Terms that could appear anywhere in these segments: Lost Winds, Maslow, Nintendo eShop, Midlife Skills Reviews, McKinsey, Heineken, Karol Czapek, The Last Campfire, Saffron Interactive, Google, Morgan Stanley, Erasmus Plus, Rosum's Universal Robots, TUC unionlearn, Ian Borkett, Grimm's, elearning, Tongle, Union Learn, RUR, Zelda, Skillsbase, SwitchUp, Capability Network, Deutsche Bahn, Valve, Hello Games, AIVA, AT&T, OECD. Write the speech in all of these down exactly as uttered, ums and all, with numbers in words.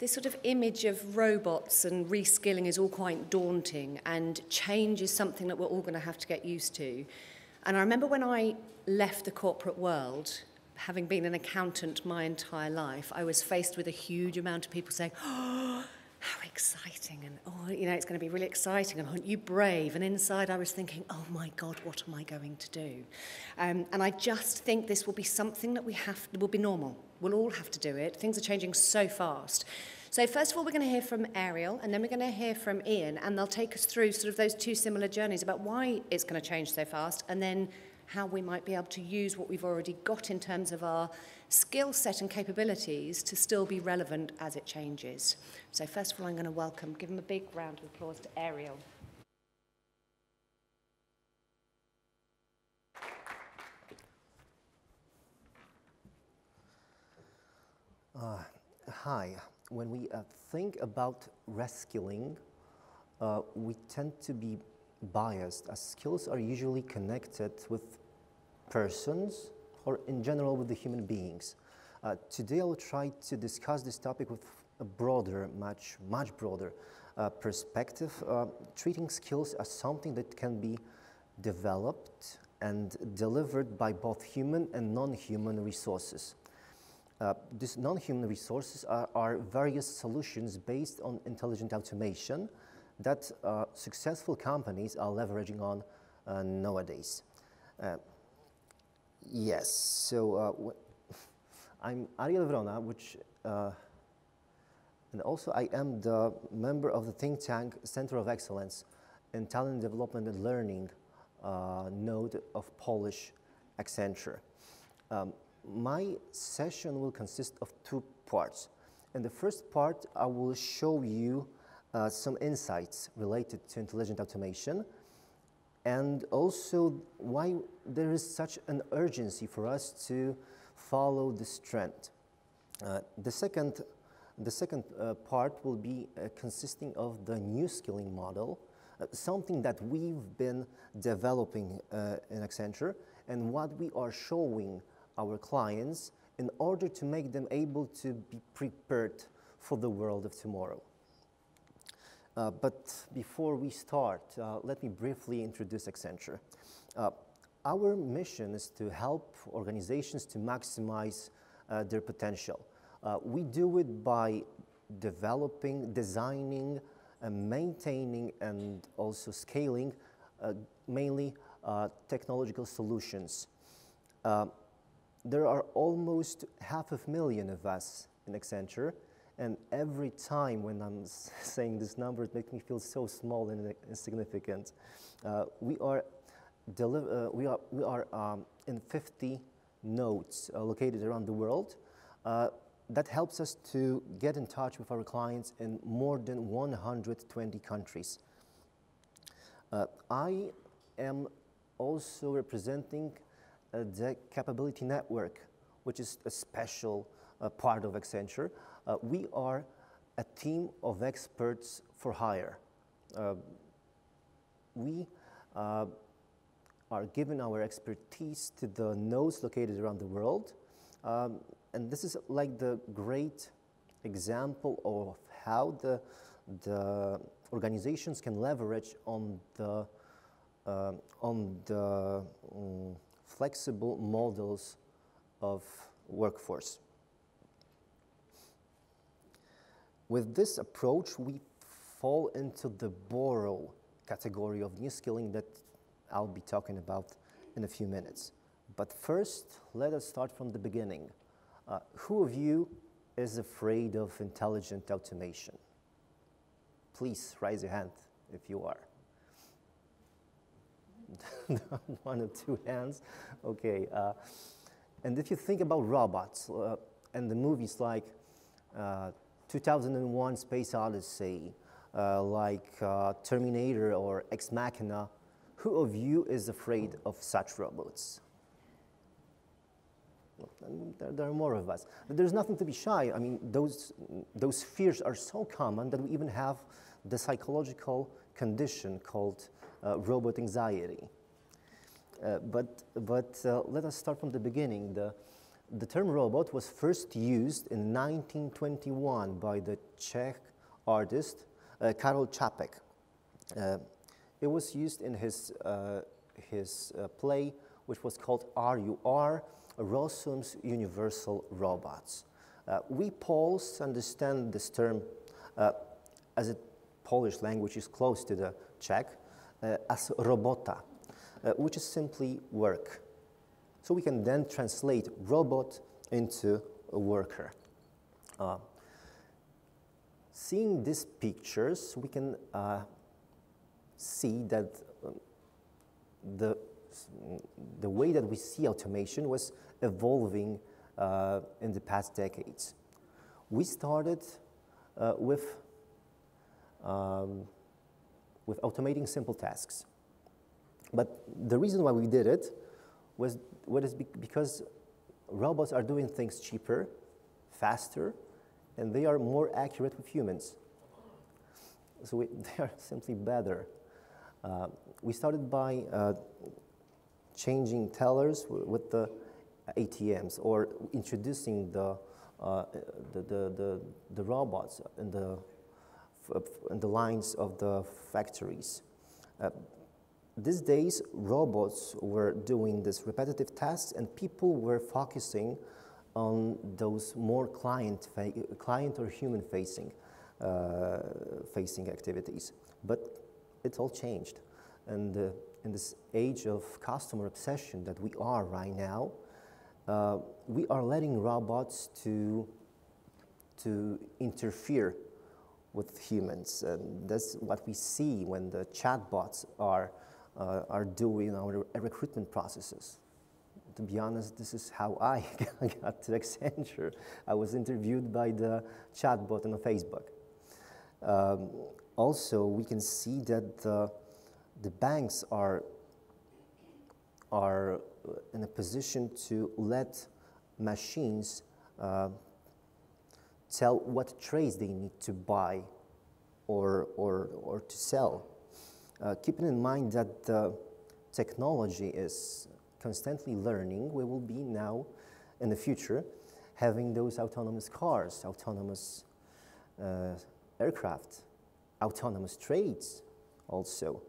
This sort of image of robots and reskilling is all quite daunting, and change is something that we're all going to have to get used to. And I remember when I left the corporate world, having been an accountant my entire life, I was faced with a huge amount of people saying, oh, how exciting, and oh, you know, it's going to be really exciting, and aren't you brave? And inside I was thinking, oh my God, what am I going to do? Um, and I just think this will be something that we have, will be normal. We'll all have to do it. Things are changing so fast. So first of all, we're going to hear from Ariel, and then we're going to hear from Ian, and they'll take us through sort of those two similar journeys about why it's going to change so fast, and then how we might be able to use what we've already got in terms of our skill set and capabilities to still be relevant as it changes. So first of all, I'm going to welcome, give them a big round of applause to Ariel. Uh, hi. When we uh, think about reskilling, uh, we tend to be biased, as skills are usually connected with persons or in general with the human beings. Uh, today I will try to discuss this topic with a broader, much, much broader uh, perspective, uh, treating skills as something that can be developed and delivered by both human and non-human resources. Uh, these non-human resources are, are various solutions based on intelligent automation that uh, successful companies are leveraging on uh, nowadays. Uh, yes, so uh, w I'm Ariel Wrona, which, uh, and also I am the member of the think tank Center of Excellence in Talent Development and Learning uh, node of Polish Accenture. Um, my session will consist of two parts. In the first part, I will show you Uh, some insights related to intelligent automation, and also why there is such an urgency for us to follow this trend. Uh, the second, the second uh, part will be uh, consisting of the new skilling model, uh, something that we've been developing uh, in Accenture, and what we are showing our clients in order to make them able to be prepared for the world of tomorrow. Uh, but before we start, uh, let me briefly introduce Accenture. Uh, our mission is to help organizations to maximize uh, their potential. Uh, we do it by developing, designing, and maintaining, and also scaling uh, mainly uh, technological solutions. Uh, there are almost half a million of us in Accenture. And every time when I'm saying this number, it makes me feel so small and insignificant. Uh, we are, uh, we are, we are um, in fifty nodes uh, located around the world. Uh, that helps us to get in touch with our clients in more than one hundred twenty countries. Uh, I am also representing uh, the Capability Network, which is a special uh, part of Accenture. Uh, we are a team of experts for hire. Uh, we uh, are giving our expertise to the nodes located around the world. Um, and this is like the great example of how the, the organizations can leverage on the, uh, on the um, flexible models of workforce. With this approach, we fall into the borrow category of new skilling that I'll be talking about in a few minutes. But first, let us start from the beginning. Uh, who of you is afraid of intelligent automation? Please raise your hand if you are. One or two hands. Okay. Uh, and if you think about robots uh, and the movies like uh, two thousand one Space Odyssey, uh, like uh, Terminator or Ex Machina, who of you is afraid of such robots? There, there are more of us. But there's nothing to be shy. I mean, those, those fears are so common that we even have the psychological condition called uh, robot anxiety. Uh, but but uh, let us start from the beginning. The, The term robot was first used in nineteen twenty-one by the Czech artist uh, Karol Czapek. Uh, it was used in his, uh, his uh, play, which was called R U R, Rosum's Universal Robots. Uh, we Poles understand this term uh, as the Polish language is close to the Czech, uh, as robota, uh, which is simply work. So we can then translate robot into a worker. Uh, seeing these pictures, we can uh, see that the, the way that we see automation was evolving uh, in the past decades. We started uh, with, um, with automating simple tasks. But the reason why we did it was what is because robots are doing things cheaper, faster, and they are more accurate with humans. So we, they are simply better. Uh, we started by uh, changing tellers with the A T Ms or introducing the, uh, the, the, the, the robots in the, in the lines of the factories. Uh, These days, robots were doing these repetitive tasks and people were focusing on those more client, client or human-facing uh, facing activities. But it's all changed. And uh, in this age of customer obsession that we are right now, uh, we are letting robots to, to interfere with humans. And that's what we see when the chatbots are Uh, are doing our recruitment processes. To be honest, this is how I got to Accenture. I was interviewed by the chatbot on Facebook. Um, also, we can see that uh, the banks are, are in a position to let machines uh, tell what trades they need to buy or, or, or to sell. Uh, keeping in mind that uh, technology is constantly learning, we will be now, in the future, having those autonomous cars, autonomous uh, aircraft, autonomous trades also.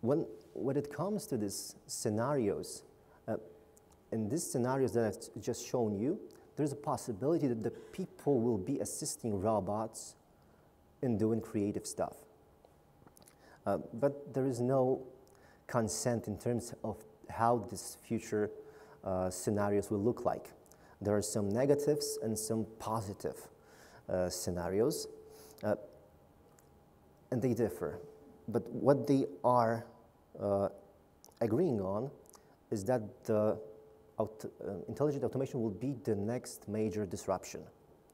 When, when it comes to these scenarios, uh, in these scenarios that I've just shown you, there's a possibility that the people will be assisting robots in doing creative stuff. Uh, but there is no consent in terms of how this future uh, scenarios will look like. There are some negatives and some positive uh, scenarios, uh, and they differ. But what they are uh, agreeing on is that uh, aut uh, intelligent automation will be the next major disruption,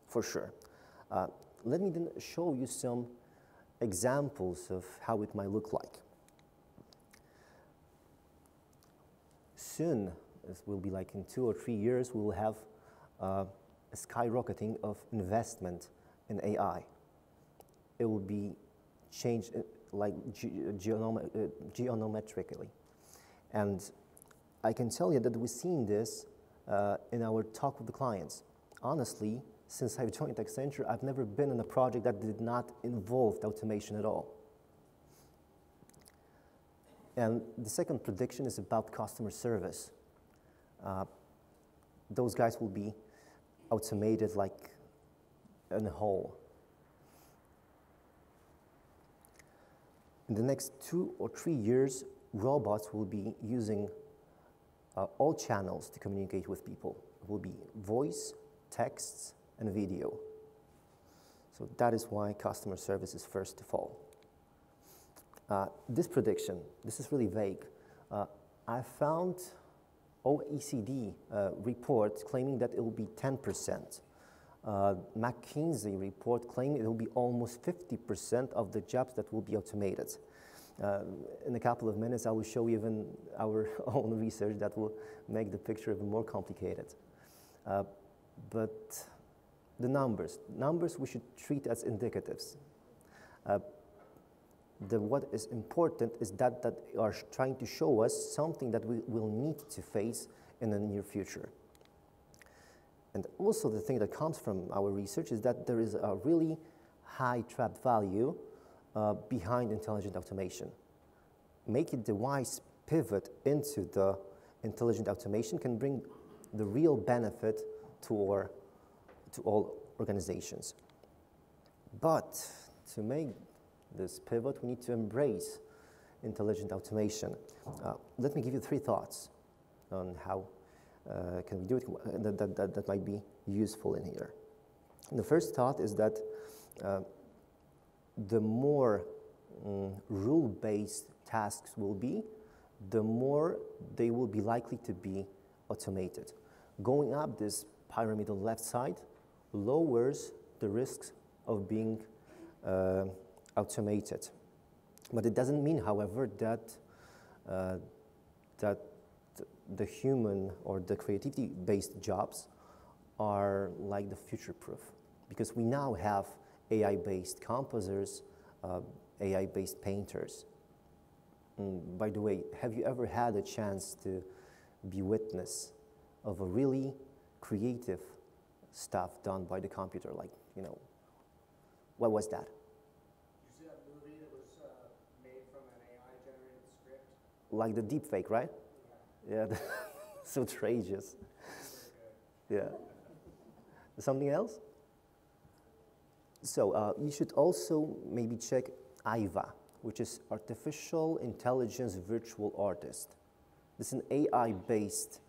for sure. Uh, let me then show you some examples of how it might look like. Soon, this will be like in two or three years, we will have uh, a skyrocketing of investment in A I. It will be changed uh, like ge geonom uh, geonometrically. And I can tell you that we're seeing this uh, in our talk with the clients. Honestly, since I've joined Accenture, I've never been in a project that did not involve automation at all. And the second prediction is about customer service. Uh, those guys will be automated like in a whole. In the next two or three years, robots will be using uh, all channels to communicate with people. It will be voice, texts, and video. So that is why customer service is first to fall. Uh, this prediction, this is really vague. Uh, I found O E C D uh, report claiming that it will be ten percent. Uh, McKinsey report claiming it will be almost fifty percent of the jobs that will be automated. Uh, in a couple of minutes, I will show you even our own research that will make the picture even more complicated. Uh, but The numbers, numbers we should treat as indicatives. Uh, the, what is important is that, that are trying to show us something that we will need to face in the near future. And also the thing that comes from our research is that there is a really high trapped value uh, behind intelligent automation. Making the wise pivot into the intelligent automation can bring the real benefit to, our, to all organizations. But to make this pivot, we need to embrace intelligent automation. Uh, let me give you three thoughts on how uh, can we do it that, that, that, that might be useful in here. And the first thought is that uh, the more um, rule-based tasks will be, the more they will be likely to be automated. Going up this pyramid on the left side lowers the risks of being uh, automated. But it doesn't mean, however, that, uh, that the human or the creativity-based jobs are like the future-proof, because we now have A I-based composers, uh, A I-based painters. And by the way, have you ever had a chance to be witness of a really creative stuff done by the computer? Like, you know, what was that? Did you see that movie that was uh, made from an A I-generated script? Like the deep fake, right? Yeah, yeah. So outrageous. Yeah. Something else? So uh, you should also maybe check AIVA, which is Artificial Intelligence Virtual Artist. This is an A I-based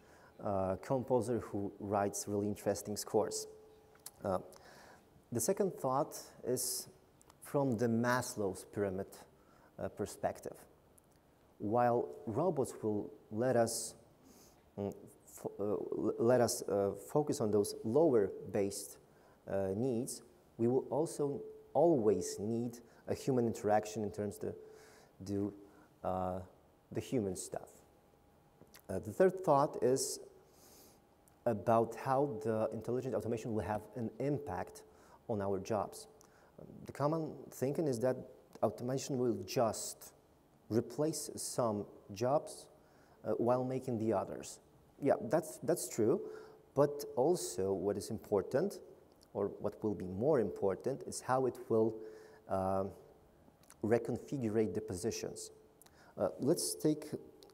uh, composer who writes really interesting scores. Uh, the second thought is from the Maslow's pyramid uh, perspective. While robots will let us, um, uh, let us uh, focus on those lower-based uh, needs, we will also always need a human interaction in terms to do uh, the human stuff. Uh, the third thought is about how the intelligent automation will have an impact on our jobs. Um, the common thinking is that automation will just replace some jobs uh, while making the others. Yeah, that's, that's true, but also what is important, or what will be more important, is how it will Uh, reconfigure the positions. Uh, let's take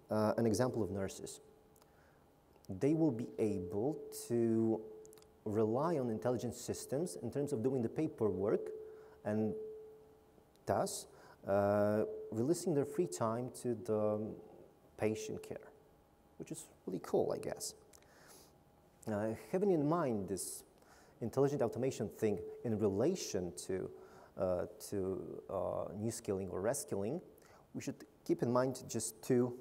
uh, an example of nurses. They will be able to rely on intelligent systems in terms of doing the paperwork and thus uh, releasing their free time to the patient care, which is really cool, I guess. Uh, having in mind this intelligent automation thing in relation to Uh, to uh, new skilling or reskilling, we should keep in mind just two,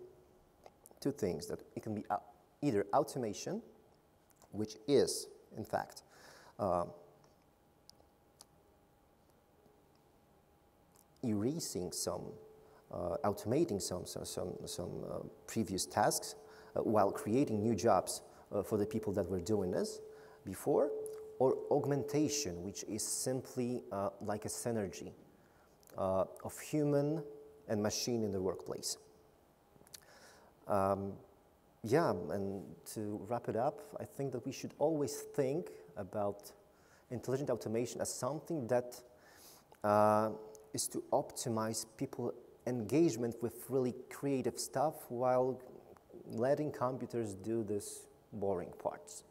two things, that it can be either automation, which is, in fact, uh, erasing some, uh, automating some, some, some, some uh, previous tasks uh, while creating new jobs uh, for the people that were doing this before, or augmentation, which is simply uh, like a synergy uh, of human and machine in the workplace. Um, yeah, and to wrap it up, I think that we should always think about intelligent automation as something that uh, is to optimize people's engagement with really creative stuff while letting computers do this boring parts.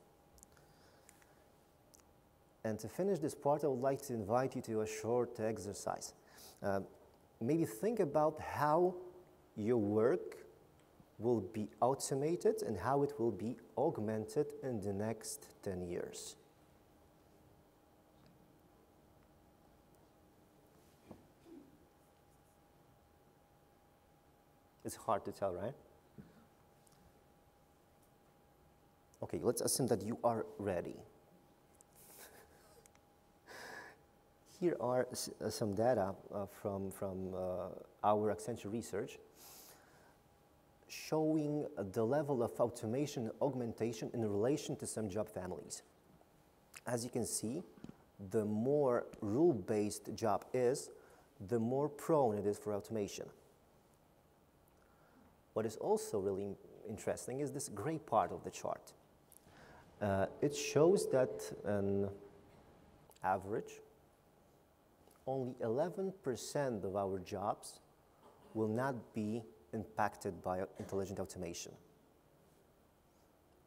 And to finish this part, I would like to invite you to a short exercise. Uh, maybe think about how your work will be automated and how it will be augmented in the next ten years. It's hard to tell, right? Okay, let's assume that you are ready. Here are uh, some data uh, from, from uh, our Accenture research showing uh, the level of automation and augmentation in relation to some job families. As you can see, the more rule-based job is, the more prone it is for automation. What is also really interesting is this gray part of the chart. Uh, it shows that an average, only eleven percent of our jobs will not be impacted by intelligent automation.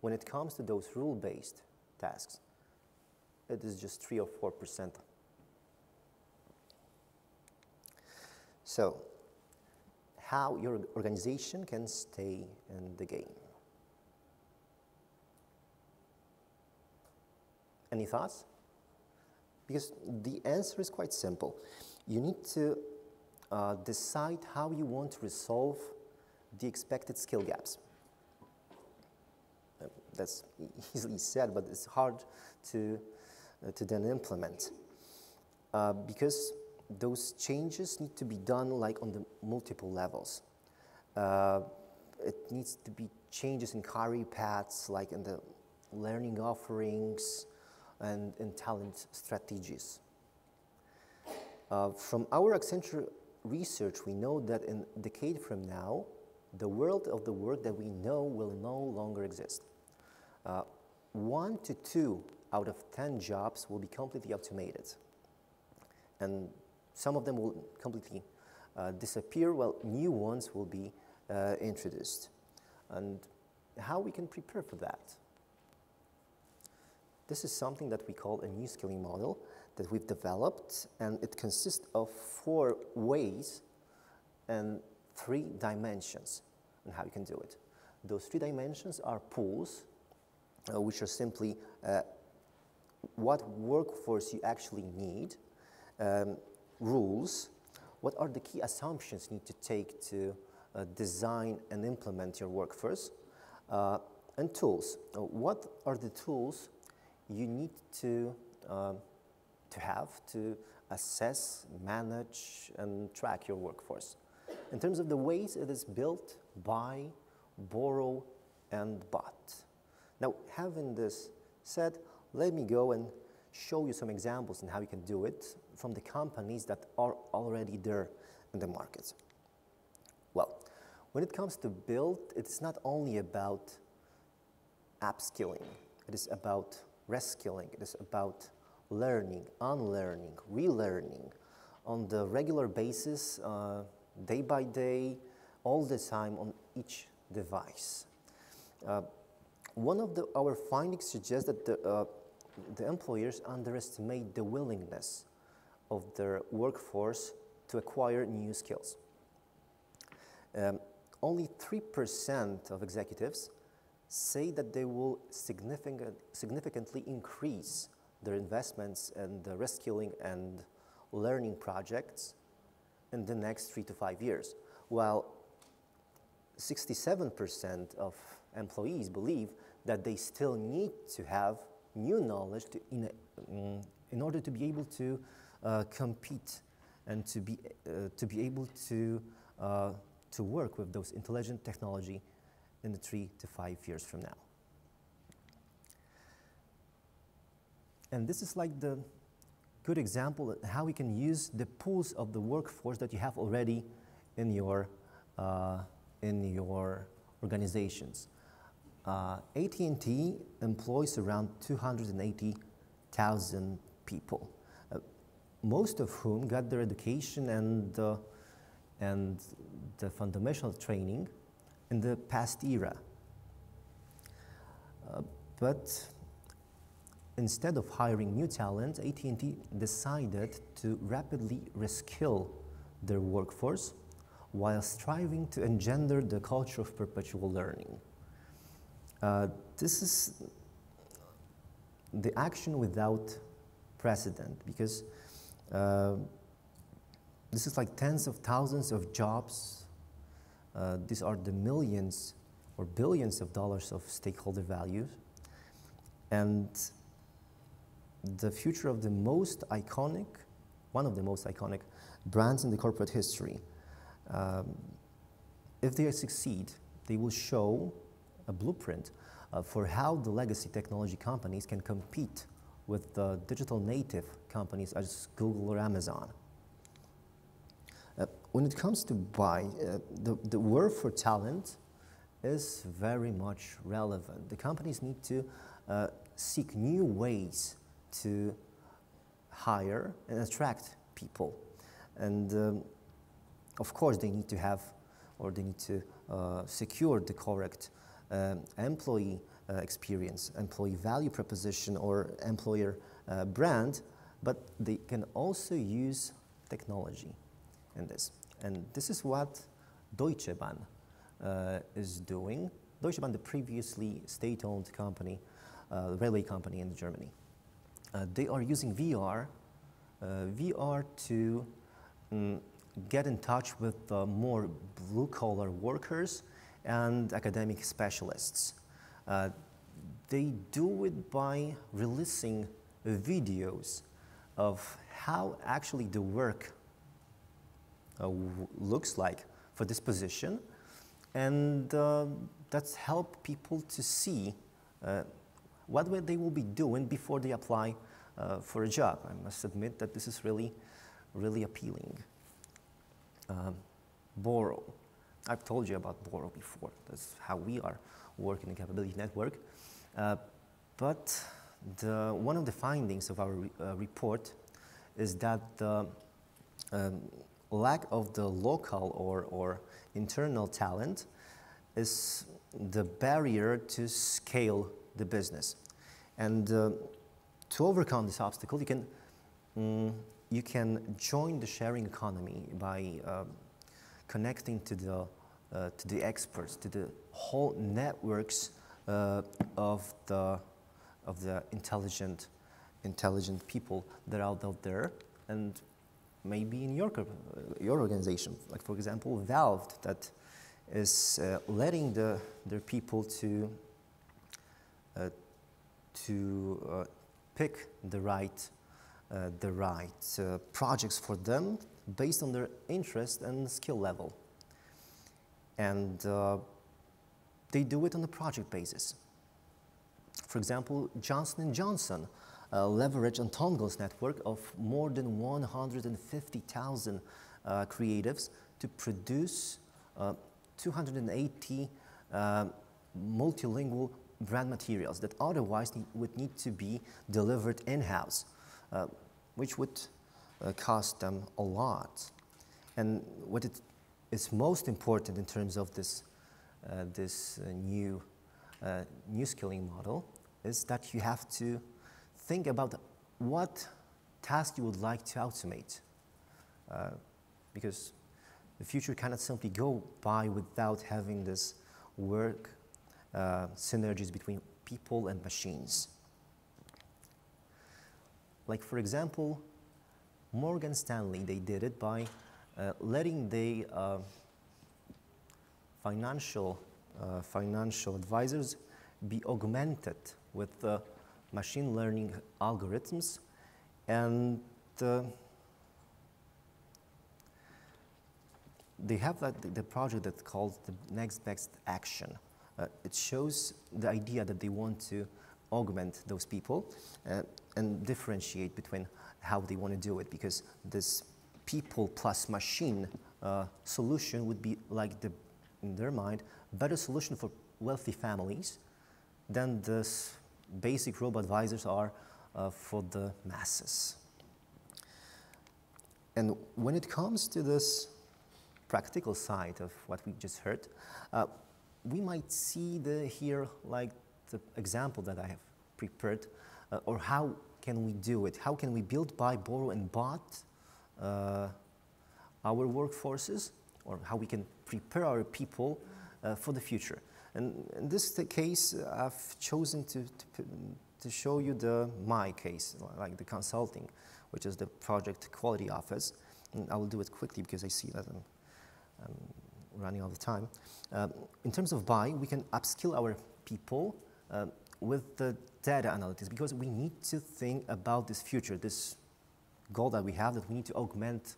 When it comes to those rule-based tasks, it is just three or four percent. So, how your organization can stay in the game. Any thoughts? Because the answer is quite simple. You need to uh, decide how you want to resolve the expected skill gaps. That's easily said, but it's hard to, uh, to then implement. Uh, because those changes need to be done like on the multiple levels. Uh, it needs to be changes in career paths, like in the learning offerings and in talent strategies. Uh, from our Accenture research, we know that in a decade from now, the world of the work that we know will no longer exist. Uh, one to two out of ten jobs will be completely automated. And some of them will completely uh, disappear, while new ones will be uh, introduced. And how we can prepare for that? This is something that we call a new skilling model that we've developed, and it consists of four ways and three dimensions on how you can do it. Those three dimensions are pools, uh, which are simply uh, what workforce you actually need, um, rules, what are the key assumptions you need to take to uh, design and implement your workforce, uh, and tools. Uh, what are the tools you need to, uh, to have to assess, manage, and track your workforce. In terms of the ways, it is built, buy, borrow, and bought. Now, having this said, let me go and show you some examples on how you can do it from the companies that are already there in the market. Well, when it comes to build, it's not only about upskilling. It is about reskilling. It is about learning, unlearning, relearning on the regular basis, uh, day by day, all the time on each device. Uh, one of the, our findings suggests that the, uh, the employers underestimate the willingness of their workforce to acquire new skills. Um, only three percent of executives say that they will significant, significantly increase their investments in the reskilling and learning projects in the next three to five years, while sixty-seven percent of employees believe that they still need to have new knowledge to in, um, in order to be able to uh, compete and to be, uh, to be able to, uh, to work with those intelligent technology in the three to five years from now. And this is like the good example of how we can use the pools of the workforce that you have already in your, uh, in your organizations. Uh, A T and T employs around two hundred eighty thousand people, uh, most of whom got their education and, uh, and the fundamental training in the past era. Uh, but instead of hiring new talent, A T and T decided to rapidly reskill their workforce while striving to engender the culture of perpetual learning. Uh, this is the action without precedent, because uh, this is like tens of thousands of jobs. Uh, these are the millions or billions of dollars of stakeholder values. And the future of the most iconic, one of the most iconic brands in the corporate history. Um, if they succeed, they will show a blueprint uh, for how the legacy technology companies can compete with the digital native companies as Google or Amazon. Uh, when it comes to buy, uh, the, the war for talent is very much relevant. The companies need to uh, seek new ways to hire and attract people. And um, of course they need to have, or they need to uh, secure the correct um, employee uh, experience, employee value proposition, or employer uh, brand, but they can also use technology in this. And this is what Deutsche Bahn uh, is doing. Deutsche Bahn, the previously state-owned company, uh, railway company in Germany. Uh, they are using V R, uh, V R to um, get in touch with uh, more blue-collar workers and academic specialists. Uh, they do it by releasing videos of how actually the work uh, w looks like for this position, and uh, that's help people to see uh, what they will be doing before they apply uh, for a job. I must admit that this is really, really appealing. Um, Borrow. I've told you about Borrow before. That's how we are working in the Capability Network. Uh, but the, one of the findings of our re uh, report is that the um, lack of the local or, or internal talent is the barrier to scale the business. And uh, to overcome this obstacle, you can um, you can join the sharing economy by uh, connecting to the, uh, to the experts, to the whole networks uh, of, the, of the intelligent, intelligent people that are out there, and maybe in your, your organization. Like, for example, Valve, that is uh, letting the, their people to, uh, to uh, pick the right Uh, the right uh, projects for them based on their interest and skill level. And uh, they do it on a project basis. For example, Johnson and Johnson uh, leveraged on Tongle's network of more than one hundred fifty thousand uh, creatives to produce uh, two hundred eighty uh, multilingual brand materials that otherwise need, would need to be delivered in-house. Uh, which would uh, cost them a lot. And what it is most important in terms of this, uh, this uh, new, uh, new skilling model is that you have to think about what task you would like to automate. Uh, because the future cannot simply go by without having this work uh, synergies between people and machines. Like, for example, Morgan Stanley, they did it by uh, letting the uh, financial, uh, financial advisors be augmented with uh, machine learning algorithms, and uh, they have that, the project that's called the Next Best Action. Uh, it shows the idea that they want to augment those people uh, and differentiate between how they want to do it, because this people plus machine uh, solution would be, like, the, in their mind, better solution for wealthy families than this basic robot advisors are uh, for the masses. And when it comes to this practical side of what we just heard, uh, we might see the here like the example that I have prepared, uh, or how can we do it? How can we build, buy, borrow, and bot uh, our workforces, or how we can prepare our people uh, for the future? And in this case, I've chosen to, to, to show you the my case, like the consulting, which is the project quality office. And I will do it quickly because I see that I'm, I'm running out of time. Uh, in terms of buy, we can upskill our people Uh, with the data analytics, because we need to think about this future, this goal that we have, that we need to augment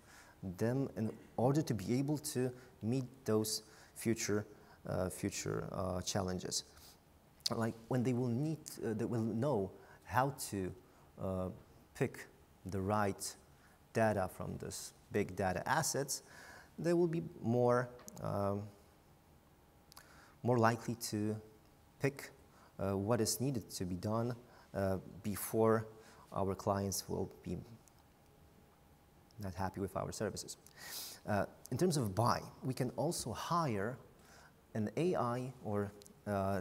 them in order to be able to meet those future, uh, future uh, challenges. Like, when they will need, uh, they will know how to uh, pick the right data from this big data assets, they will be more, um, more likely to pick uh, what is needed to be done uh, before our clients will be not happy with our services. Uh, in terms of buy, we can also hire an A I or uh,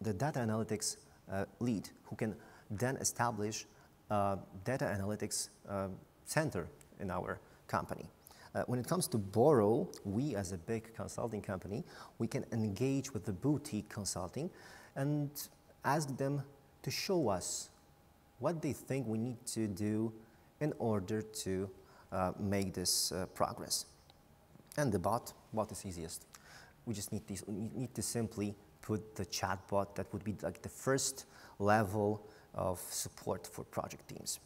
the data analytics uh, lead who can then establish a data analytics uh, center in our company. Uh, when it comes to borrow, we as a big consulting company, we can engage with the boutique consulting and ask them to show us what they think we need to do in order to uh, make this uh, progress. And the bot, bot is easiest. We just need, these, we need to simply put the chatbot that would be like the first level of support for project teams.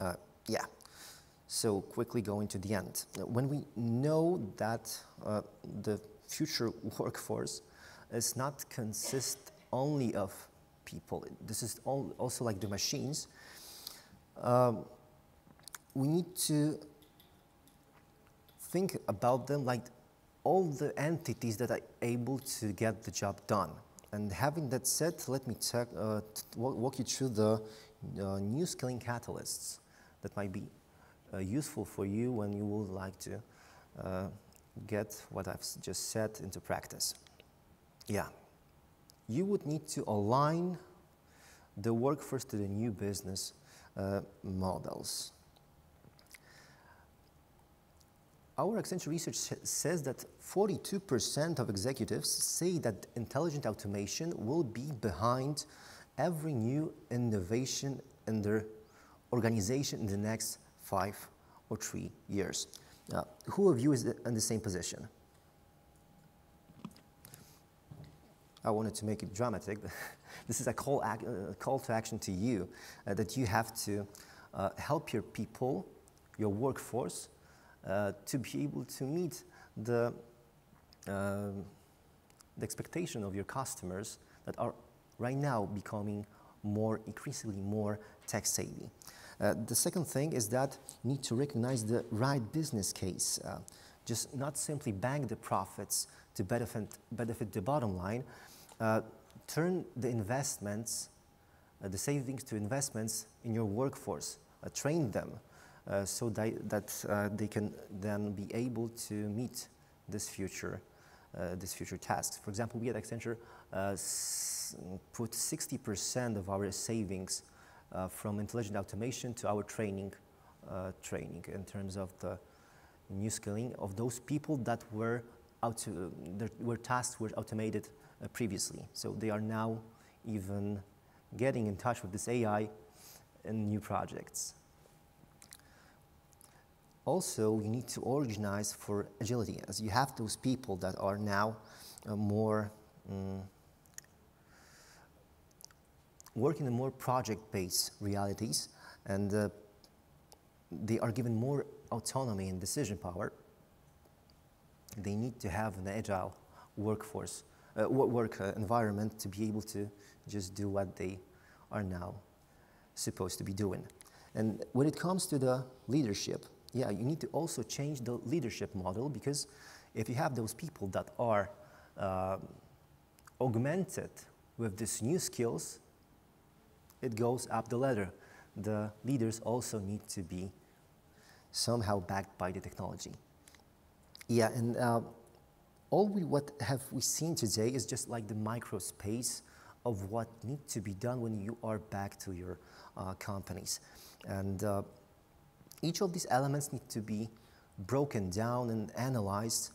Uh, yeah, so quickly going to the end. When we know that uh, the future workforce is not consist only of people, this is all also like the machines, um, we need to think about them like all the entities that are able to get the job done. And having that said, let me check, uh, walk you through the uh, new skilling catalysts that might be uh, useful for you when you would like to uh, get what I've just said into practice. Yeah, you would need to align the workforce to the new business uh, models. Our Accenture research says that forty-two percent of executives say that intelligent automation will be behind every new innovation in their organization in the next five or three years. Uh, who of you is in the same position? I wanted to make it dramatic, but this is a call, ac uh, call to action to you, uh, that you have to uh, help your people, your workforce, Uh, to be able to meet the, uh, the expectation of your customers that are right now becoming more, increasingly more tech savvy. Uh, the second thing is that you need to recognize the right business case. Uh, just not simply bank the profits to benefit, benefit the bottom line. Uh, turn the investments, uh, the savings to investments in your workforce. Uh, train them. Uh, so that, that uh, they can then be able to meet this future, uh, this future tasks. For example, we at Accenture uh, s put sixty percent of our savings uh, from intelligent automation to our training, uh, training in terms of the new skilling of those people that were out to, that were tasks were automated uh, previously. So they are now even getting in touch with this A I in new projects. Also, you need to organize for agility, as you have those people that are now uh, more um, working in more project-based realities, and uh, they are given more autonomy and decision power. They need to have an agile workforce, uh, work uh, environment to be able to just do what they are now supposed to be doing. And when it comes to the leadership, yeah, you need to also change the leadership model, because if you have those people that are uh, augmented with these new skills, it goes up the ladder. The leaders also need to be somehow backed by the technology. Yeah, and uh, all we what have we seen today is just like the micro space of what needs to be done when you are back to your uh, companies. And uh, each of these elements need to be broken down and analyzed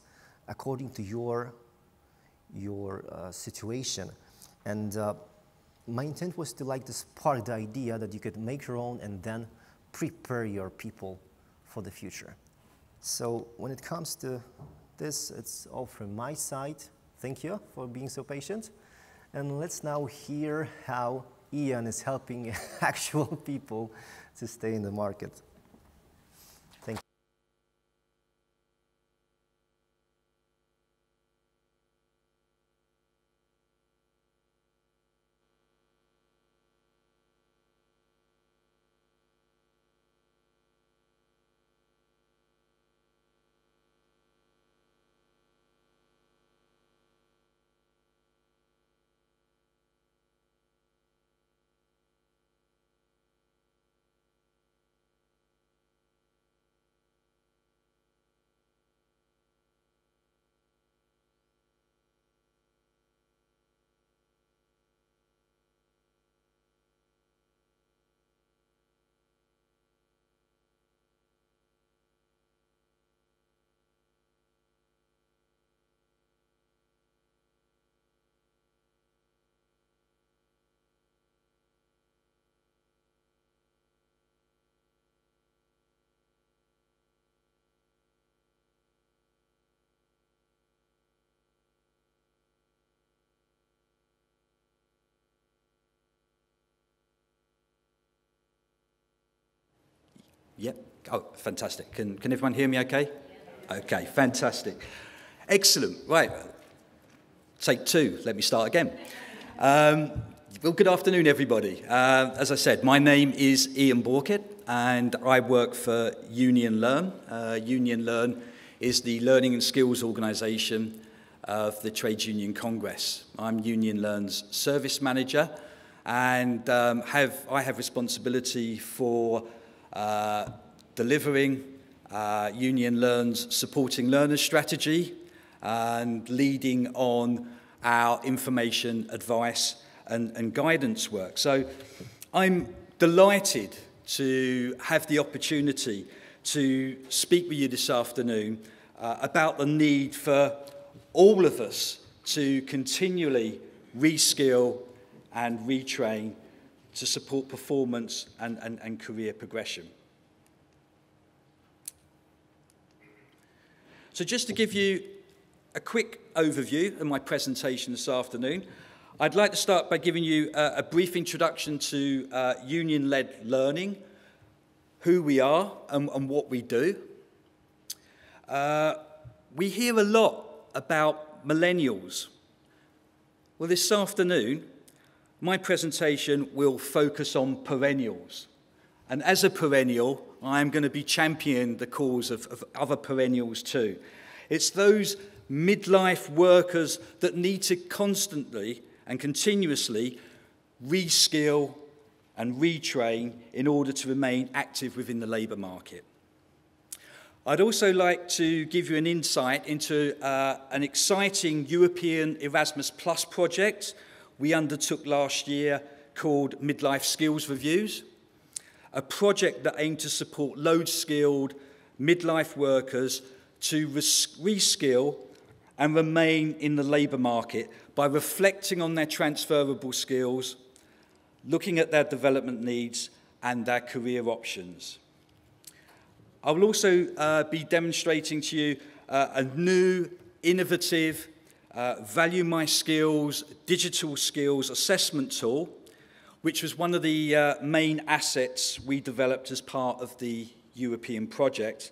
according to your, your uh, situation. And uh, my intent was to like to spark the idea that you could make your own and then prepare your people for the future. So when it comes to this, it's all from my side. Thank you for being so patient. And let's now hear how Ian is helping actual people to stay in the market. Yep. Oh, fantastic. Can, can everyone hear me okay? Okay, fantastic. Excellent. Right. Take two. Let me start again. Um, well, good afternoon, everybody. Uh, as I said, my name is Ian Borkett, and I work for Union Learn. Uh, Union Learn is the learning and skills organisation of the Trade Union Congress. I'm Union Learn's service manager, and um, have, I have responsibility for uh, delivering uh, Union Learn's supporting learners strategy and leading on our information, advice, and, and guidance work. So I'm delighted to have the opportunity to speak with you this afternoon uh, about the need for all of us to continually reskill and retrain to support performance and, and, and career progression. So just to give you a quick overview of my presentation this afternoon, I'd like to start by giving you a, a brief introduction to uh, union-led learning, who we are and, and what we do. Uh, we hear a lot about millennials. Well, this afternoon, my presentation will focus on perennials. And as a perennial, I'm going to be championing the cause of, of other perennials too. It's those midlife workers that need to constantly and continuously reskill and retrain in order to remain active within the labour market. I'd also like to give you an insight into uh, an exciting European Erasmus Plus project we undertook last year called Midlife Skills Reviews, a project that aimed to support low-skilled midlife workers to reskill and remain in the labour market by reflecting on their transferable skills, looking at their development needs and their career options. I will also uh, be demonstrating to you uh, a new, innovative, uh, Value My Skills, digital skills assessment tool, which was one of the uh, main assets we developed as part of the European project.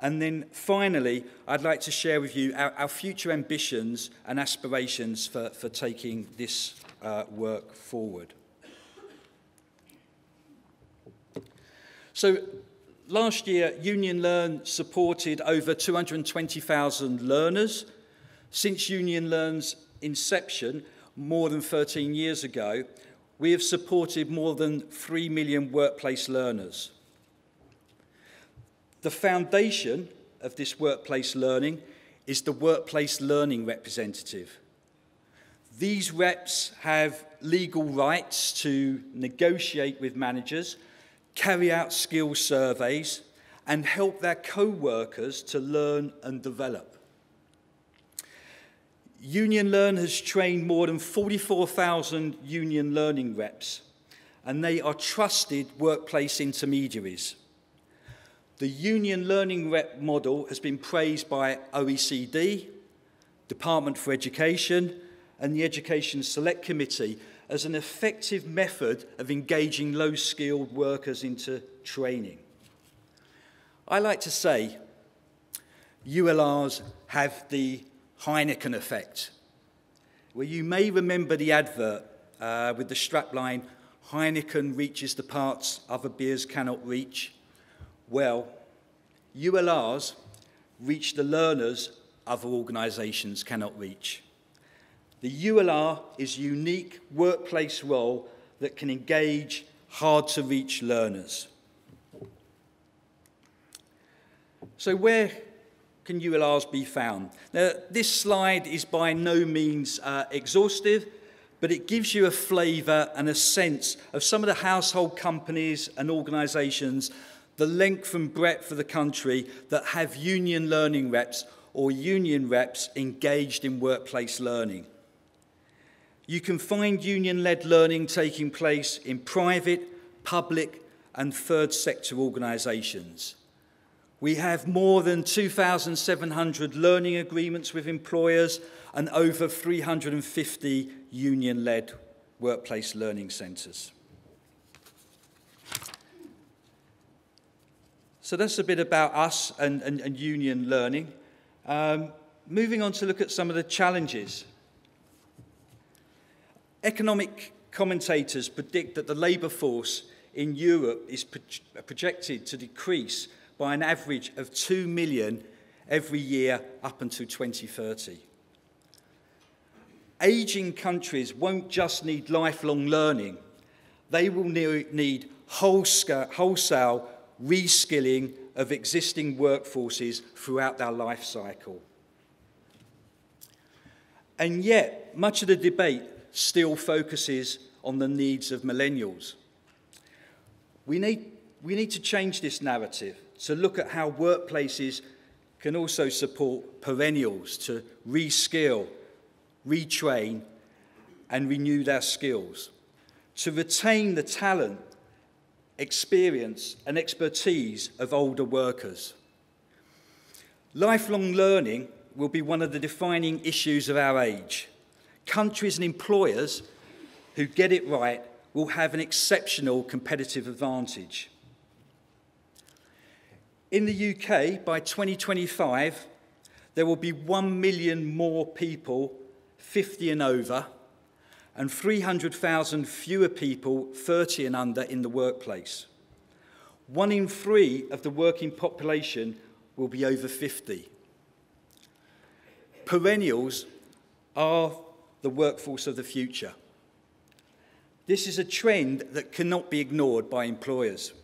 And then finally, I'd like to share with you our, our future ambitions and aspirations for, for taking this uh, work forward. So, last year, Union Learn supported over two hundred and twenty thousand learners. Since Union Learn's inception, more than thirteen years ago, we have supported more than three million workplace learners. The foundation of this workplace learning is the workplace learning representative. These reps have legal rights to negotiate with managers, carry out skill surveys, and help their co-workers to learn and develop. Union Learn has trained more than forty-four thousand union learning reps, and they are trusted workplace intermediaries. The union learning rep model has been praised by O E C D, Department for Education, and the Education Select Committee as an effective method of engaging low-skilled workers into training. I like to say U L Rs have the Heineken effect, where you may remember the advert uh, with the strapline, Heineken reaches the parts other beers cannot reach. Well, U L Rs reach the learners other organisations cannot reach. The U L R is a unique workplace role that can engage hard-to-reach learners. So where can U L Rs be found? Now, this slide is by no means uh, exhaustive, but it gives you a flavour and a sense of some of the household companies and organisations, the length and breadth of the country, that have union learning reps or union reps engaged in workplace learning. You can find union-led learning taking place in private, public, and third sector organisations. We have more than two thousand seven hundred learning agreements with employers and over three hundred and fifty union-led workplace learning centres. So that's a bit about us and, and, and Union Learning. Um, moving on to look at some of the challenges. Economic commentators predict that the labour force in Europe is pro projected to decrease by an average of two million every year up until twenty thirty. Ageing countries won't just need lifelong learning. They will need wholesale reskilling of existing workforces throughout their life cycle. And yet, much of the debate still focuses on the needs of millennials. We need, we need to change this narrative to look at how workplaces can also support perennials to reskill, retrain, and renew their skills, to retain the talent, experience, and expertise of older workers. Lifelong learning will be one of the defining issues of our age. Countries and employers who get it right will have an exceptional competitive advantage. In the U K, by twenty twenty-five, there will be one million more people fifty and over and three hundred thousand fewer people thirty and under in the workplace. One in three of the working population will be over fifty. Perennials are the workforce of the future. This is a trend that cannot be ignored by employers.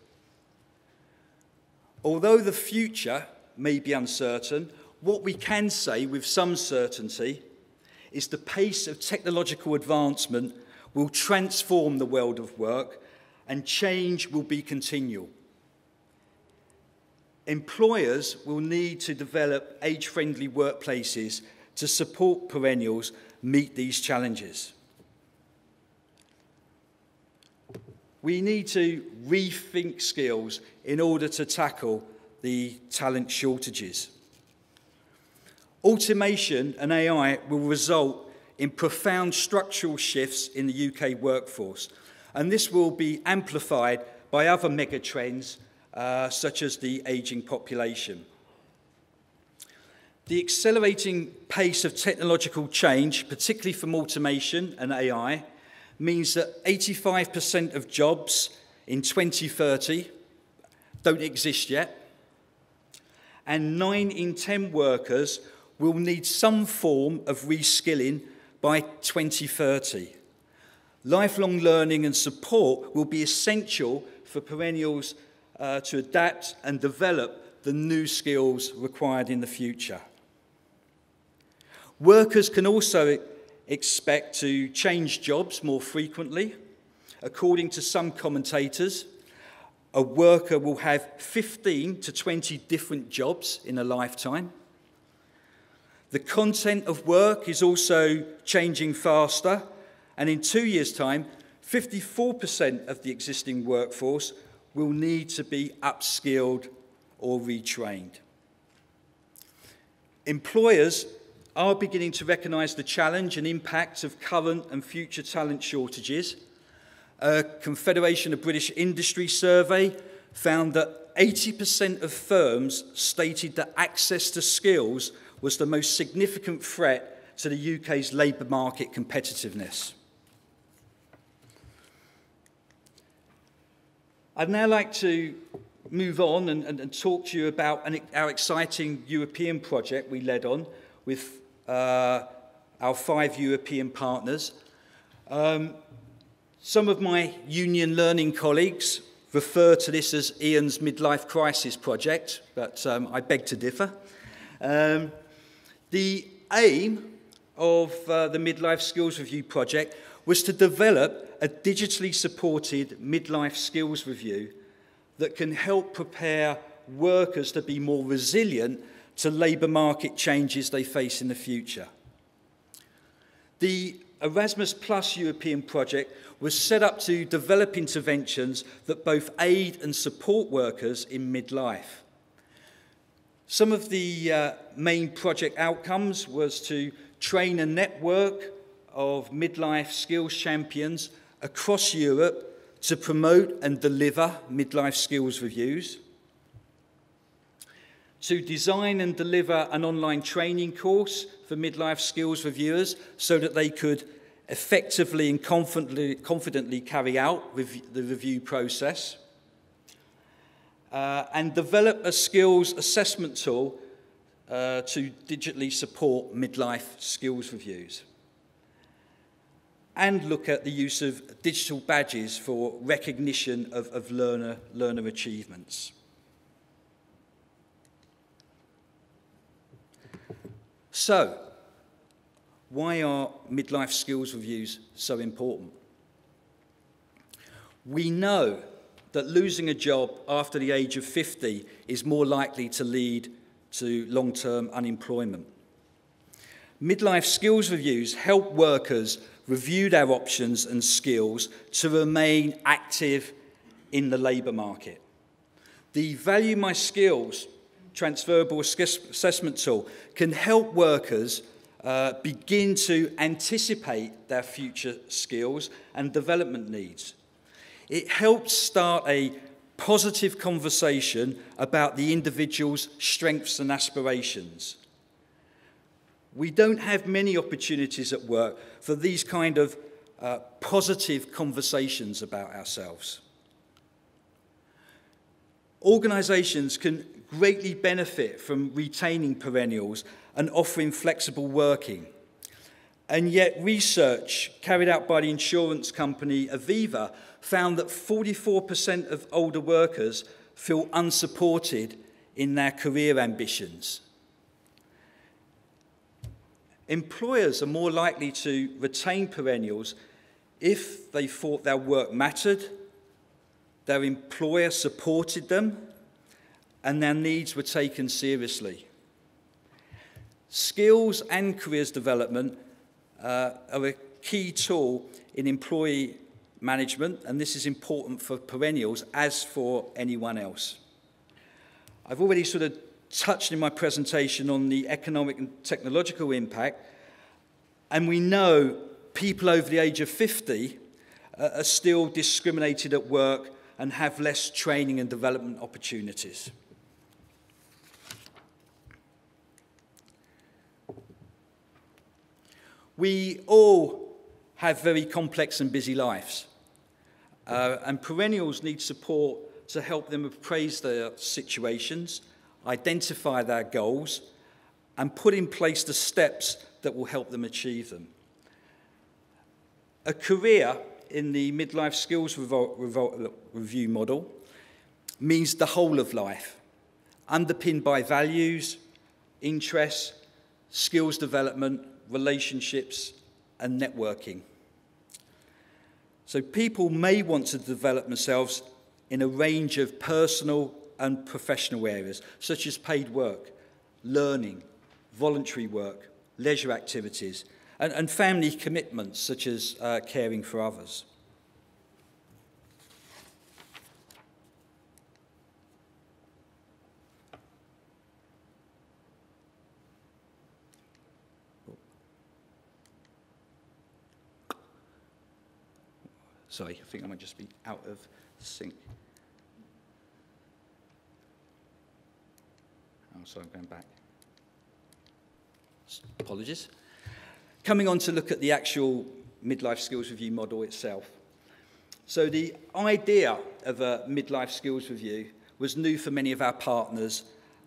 Although the future may be uncertain, what we can say with some certainty is the pace of technological advancement will transform the world of work, and change will be continual. Employers will need to develop age-friendly workplaces to support perennials meet these challenges. We need to rethink skills in order to tackle the talent shortages. Automation and A I will result in profound structural shifts in the U K workforce, and this will be amplified by other mega trends uh, such as the ageing population. The accelerating pace of technological change, particularly from automation and A I, means that eighty-five percent of jobs in twenty thirty don't exist yet, and nine in ten workers will need some form of reskilling by twenty thirty. Lifelong learning and support will be essential for perennials uh, to adapt and develop the new skills required in the future. Workers can also expect to change jobs more frequently. According to some commentators, a worker will have fifteen to twenty different jobs in a lifetime. The content of work is also changing faster, and in two years' time, fifty-four percent of the existing workforce will need to be upskilled or retrained. Employers are beginning to recognise the challenge and impact of current and future talent shortages. A Confederation of British Industry survey found that eighty percent of firms stated that access to skills was the most significant threat to the U K's labour market competitiveness. I'd now like to move on and, and, and talk to you about an, our exciting European project we led on with uh, our five European partners. Um, Some of my Union Learning colleagues refer to this as Ian's Midlife Crisis Project, but um, I beg to differ. Um, the aim of uh, the Midlife Skills Review project was to develop a digitally supported midlife skills review that can help prepare workers to be more resilient to labour market changes they face in the future. The Erasmus Plus European project was set up to develop interventions that both aid and support workers in midlife. Some of the uh, main project outcomes was to train a network of midlife skills champions across Europe to promote and deliver midlife skills reviews, to design and deliver an online training course for midlife skills reviewers so that they could effectively and confidently, confidently carry out rev- the review process, uh, and develop a skills assessment tool uh, to digitally support midlife skills reviews, and look at the use of digital badges for recognition of, of learner, learner achievements. So, why are midlife skills reviews so important? We know that losing a job after the age of fifty is more likely to lead to long-term unemployment. Midlife skills reviews help workers review their options and skills to remain active in the labour market. The Value My Skills transferable assessment tool can help workers uh, begin to anticipate their future skills and development needs. It helps start a positive conversation about the individual's strengths and aspirations. We don't have many opportunities at work for these kind of uh, positive conversations about ourselves. Organisations can greatly benefit from retaining perennials and offering flexible working. And yet research carried out by the insurance company AIVA found that forty-four percent of older workers feel unsupported in their career ambitions. Employers are more likely to retain perennials if they thought their work mattered, their employer supported them, and their needs were taken seriously. Skills and careers development uh, are a key tool in employee management, and this is important for perennials as for anyone else. I've already sort of touched in my presentation on the economic and technological impact, and we know people over the age of fifty uh, are still discriminated at work and have less training and development opportunities. We all have very complex and busy lives, uh, and perennials need support to help them appraise their situations, identify their goals, and put in place the steps that will help them achieve them. A career in the midlife skills review model means the whole of life, underpinned by values, interests, skills development, relationships, and networking. So people may want to develop themselves in a range of personal and professional areas, such as paid work, learning, voluntary work, leisure activities, and, and family commitments, such as uh, caring for others. Sorry, I think I might just be out of sync. Oh, sorry, I'm going back. Apologies. Coming on to look at the actual midlife skills review model itself. So the idea of a midlife skills review was new for many of our partners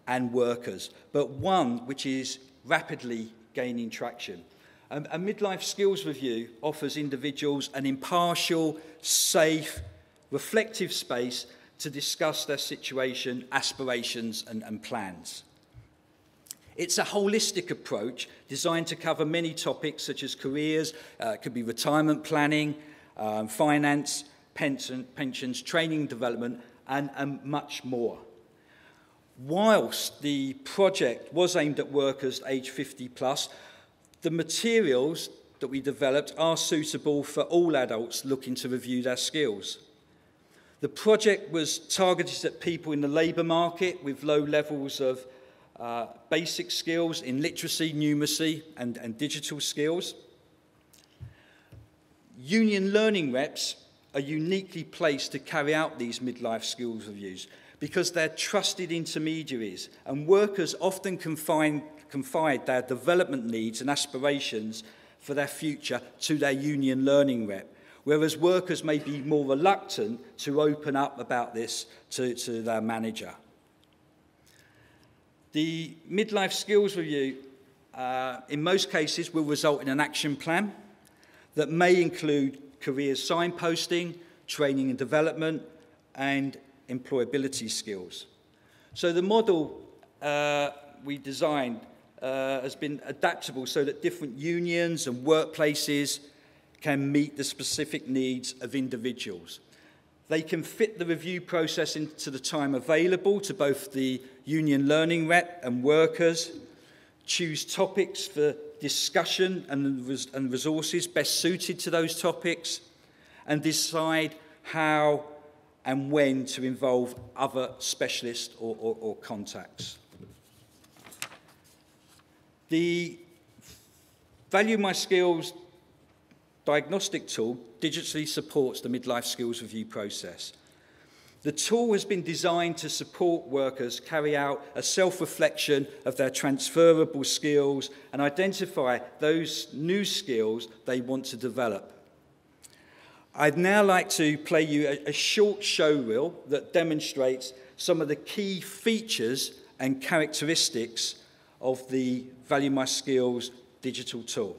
and workers, but one which is rapidly gaining traction. Um, a midlife skills review offers individuals an impartial, safe, reflective space to discuss their situation, aspirations, and, and plans. It's a holistic approach designed to cover many topics such as careers, uh, it could be retirement planning, um, finance, pension, pensions, training development, and, and much more. Whilst the project was aimed at workers aged fifty plus, the materials that we developed are suitable for all adults looking to review their skills. The project was targeted at people in the labour market with low levels of uh, basic skills in literacy, numeracy, and, and digital skills. Union learning reps are uniquely placed to carry out these midlife skills reviews because they're trusted intermediaries, and workers often confine, confide their development needs and aspirations for their future to their union learning rep, whereas workers may be more reluctant to open up about this to, to their manager. The Midlife Skills Review, uh, in most cases, will result in an action plan that may include career signposting, training and development, and employability skills. So the model uh, we designed uh, has been adaptable so that different unions and workplaces can meet the specific needs of individuals. They can fit the review process into the time available to both the union learning rep and workers, choose topics for discussion and, res and resources best suited to those topics, and decide how and when to involve other specialists or, or, or contacts. The Value My Skills diagnostic tool digitally supports the midlife skills review process. The tool has been designed to support workers carry out a self-reflection of their transferable skills and identify those new skills they want to develop. I'd now like to play you a, a short show reel that demonstrates some of the key features and characteristics of the Value My Skills digital tool.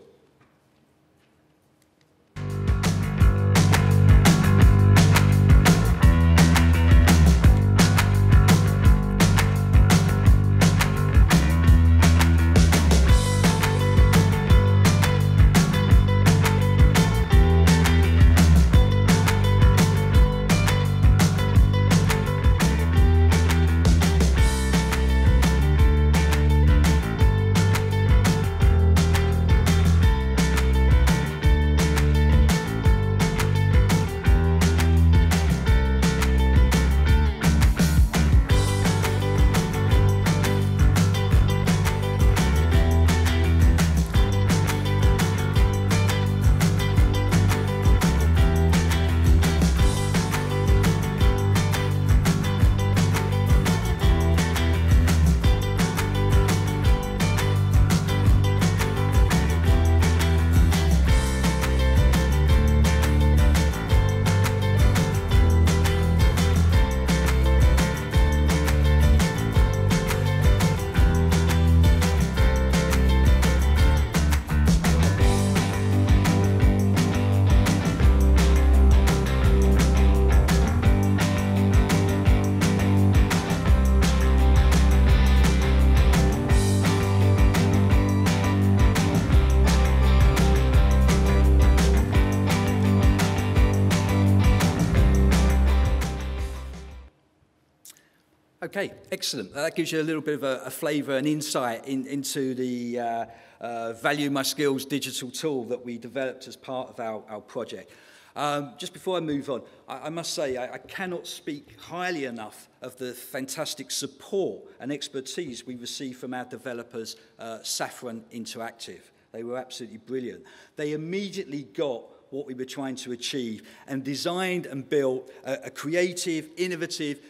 Okay, excellent. That gives you a little bit of a, a flavour and insight in, into the uh, uh, Value My Skills digital tool that we developed as part of our, our project. Um, just before I move on, I, I must say I, I cannot speak highly enough of the fantastic support and expertise we received from our developers, uh, Saffron Interactive. They were absolutely brilliant. They immediately got what we were trying to achieve and designed and built a, a creative, innovative,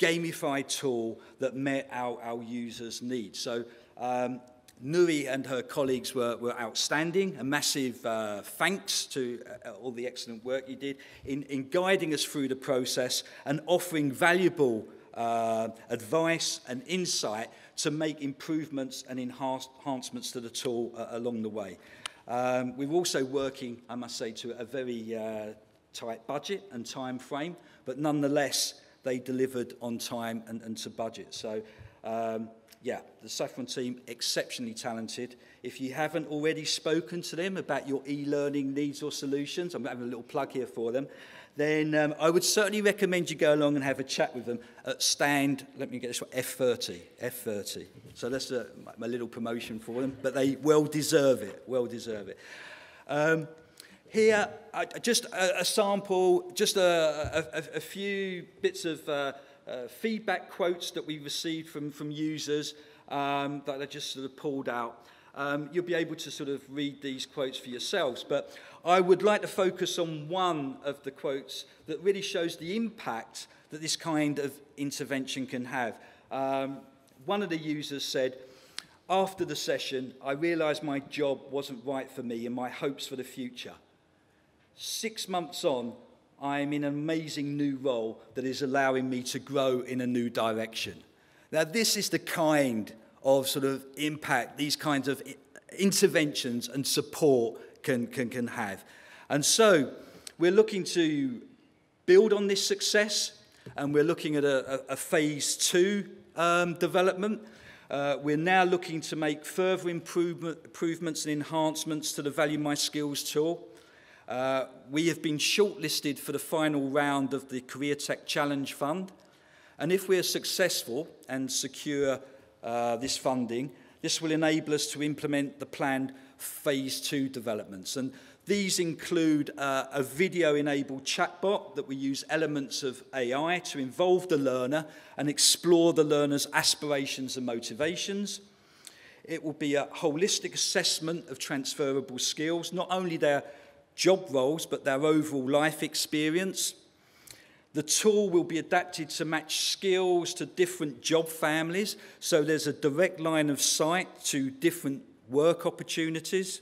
gamified tool that met our, our users' needs. So um, Nui and her colleagues were, were outstanding. A massive uh, thanks to uh, all the excellent work you did in, in guiding us through the process and offering valuable uh, advice and insight to make improvements and enhance, enhancements to the tool uh, along the way. Um, we're also working, I must say, to a very uh, tight budget and time frame, but nonetheless, they delivered on time and, and to budget. So, um, yeah, the Saffron team, exceptionally talented. If you haven't already spoken to them about your e-learning needs or solutions, I'm having a little plug here for them, then um, I would certainly recommend you go along and have a chat with them at stand, let me get this one, F thirty. So that's a, my little promotion for them, but they well deserve it, well deserve it. Um, Here, I, just a, a sample, just a, a, a few bits of uh, uh, feedback quotes that we received from, from users um, that I just sort of pulled out. Um, you'll be able to sort of read these quotes for yourselves, but I would like to focus on one of the quotes that really shows the impact that this kind of intervention can have. Um, one of the users said, after the session, I realised my job wasn't right for me and my hopes for the future. Six months on, I'm in an amazing new role that is allowing me to grow in a new direction. Now, this is the kind of sort of impact these kinds of interventions and support can, can, can have. And so we're looking to build on this success, and we're looking at a, a phase two um, development. Uh, we're now looking to make further improvement, improvements and enhancements to the Value My Skills tool. Uh, we have been shortlisted for the final round of the Career Tech Challenge Fund. And if we are successful and secure uh, this funding, this will enable us to implement the planned phase two developments. And these include uh, a video-enabled chatbot that we use elements of A I to involve the learner and explore the learner's aspirations and motivations. It will be a holistic assessment of transferable skills, not only their job roles, but their overall life experience. The tool will be adapted to match skills to different job families, so there's a direct line of sight to different work opportunities.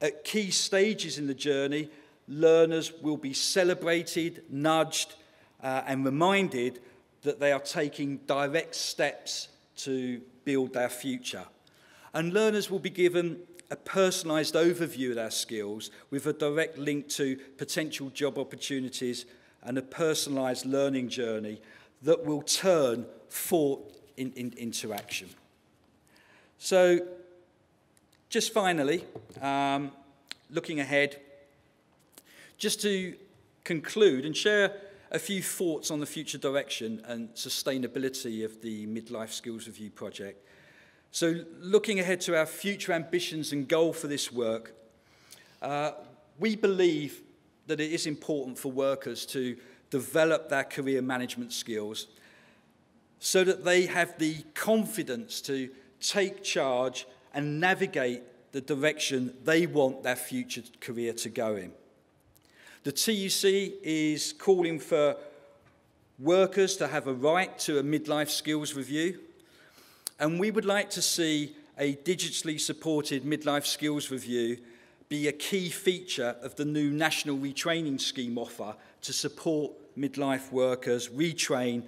At key stages in the journey, learners will be celebrated, nudged, uh, and reminded that they are taking direct steps to build their future. And learners will be given a personalised overview of their skills with a direct link to potential job opportunities and a personalised learning journey that will turn thought in, in, into action. So, just finally, um, looking ahead, just to conclude and share a few thoughts on the future direction and sustainability of the Midlife Skills Review project. So, looking ahead to our future ambitions and goal for this work, uh, we believe that it is important for workers to develop their career management skills so that they have the confidence to take charge and navigate the direction they want their future career to go in. The T U C is calling for workers to have a right to a midlife skills review, and we would like to see a digitally supported midlife skills review be a key feature of the new National Retraining Scheme offer to support midlife workers retrain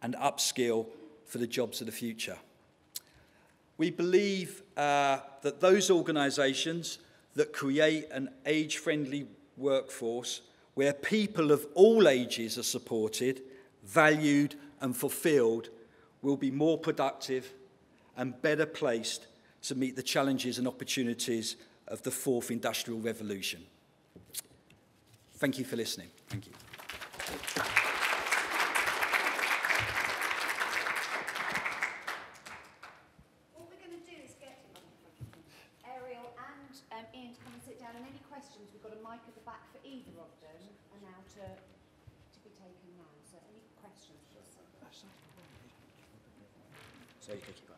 and upskill for the jobs of the future. We believe uh, that those organisations that create an age-friendly workforce where people of all ages are supported, valued and fulfilled will be more productive and better placed to meet the challenges and opportunities of the fourth industrial revolution. Thank you for listening. Thank you. What we're going to do is get Ariel and um, Ian to come and sit down, and any questions, we've got a mic at the back for either of them, and now to, to be taken round. So any questions? So you can keep on.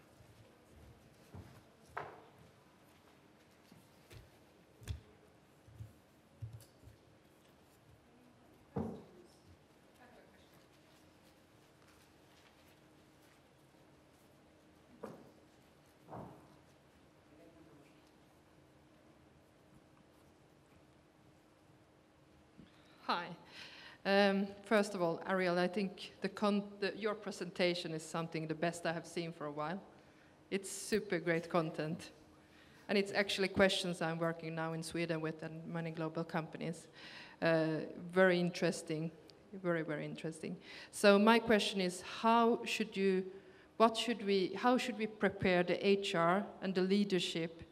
Hi. Um, first of all, Ariel, I think the con the, your presentation is something the best I have seen for a while. It's super great content. And it's actually questions I'm working now in Sweden with and many global companies. Uh, very interesting, very, very interesting. So my question is, how should you, what should we, how should we prepare the H R and the leadership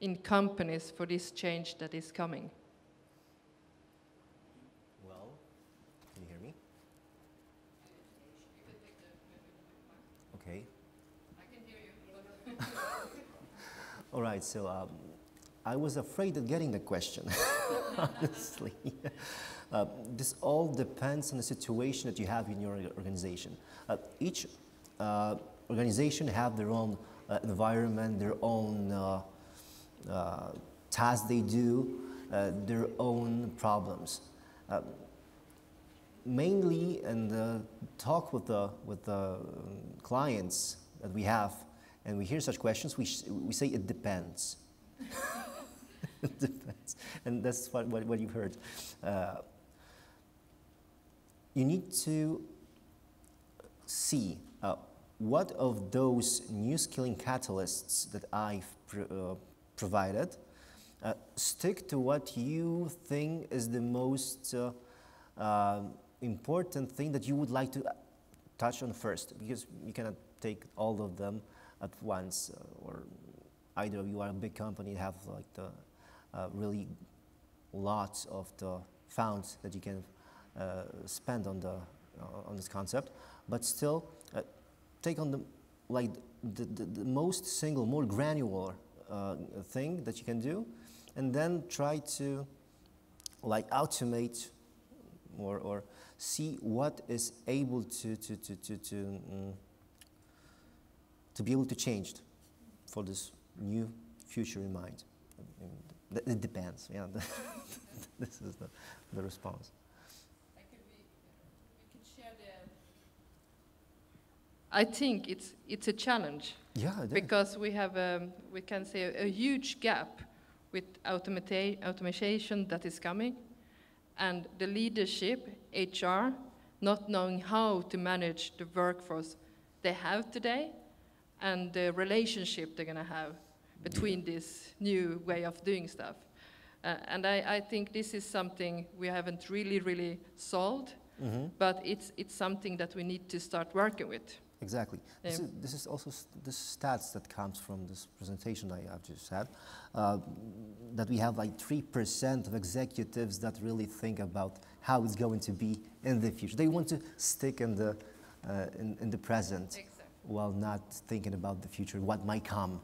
in companies for this change that is coming? All right, so um, I was afraid of getting the question, honestly. Uh, this all depends on the situation that you have in your organization. Uh, each uh, organization have their own uh, environment, their own uh, uh, tasks they do, uh, their own problems. Uh, mainly in the talk with the, with the clients that we have, and we hear such questions, we, we say it depends. It depends. And that's what, what, what you've heard. Uh, you need to see uh, what of those new skilling catalysts that I've pr uh, provided uh, stick to what you think is the most uh, uh, important thing that you would like to touch on first, because you cannot take all of them at once, uh, or either you are a big company, have like the uh, really lots of the funds that you can uh, spend on the uh, on this concept, but still uh, take on the like the, the, the most single, more granular uh, thing that you can do, and then try to like automate or or see what is able to to to to to. Mm, to be able to change for this new future in mind. It depends, yeah. This is the, the response. I could be, we could share the... I think it's, it's a challenge. Yeah, it is. Because we have, um, we can say, a, a huge gap with automata automation that is coming, and the leadership, H R, not knowing how to manage the workforce they have today, and the relationship they're going to have between this new way of doing stuff. Uh, and I, I think this is something we haven't really, really solved, mm-hmm. but it's, it's something that we need to start working with. Exactly. Yeah. This, is, this is also st the stats that comes from this presentation I have just had, uh, that we have like three percent of executives that really think about how it's going to be in the future. They want to stick in the, uh, in, in the present. Exactly. While not thinking about the future, what might come.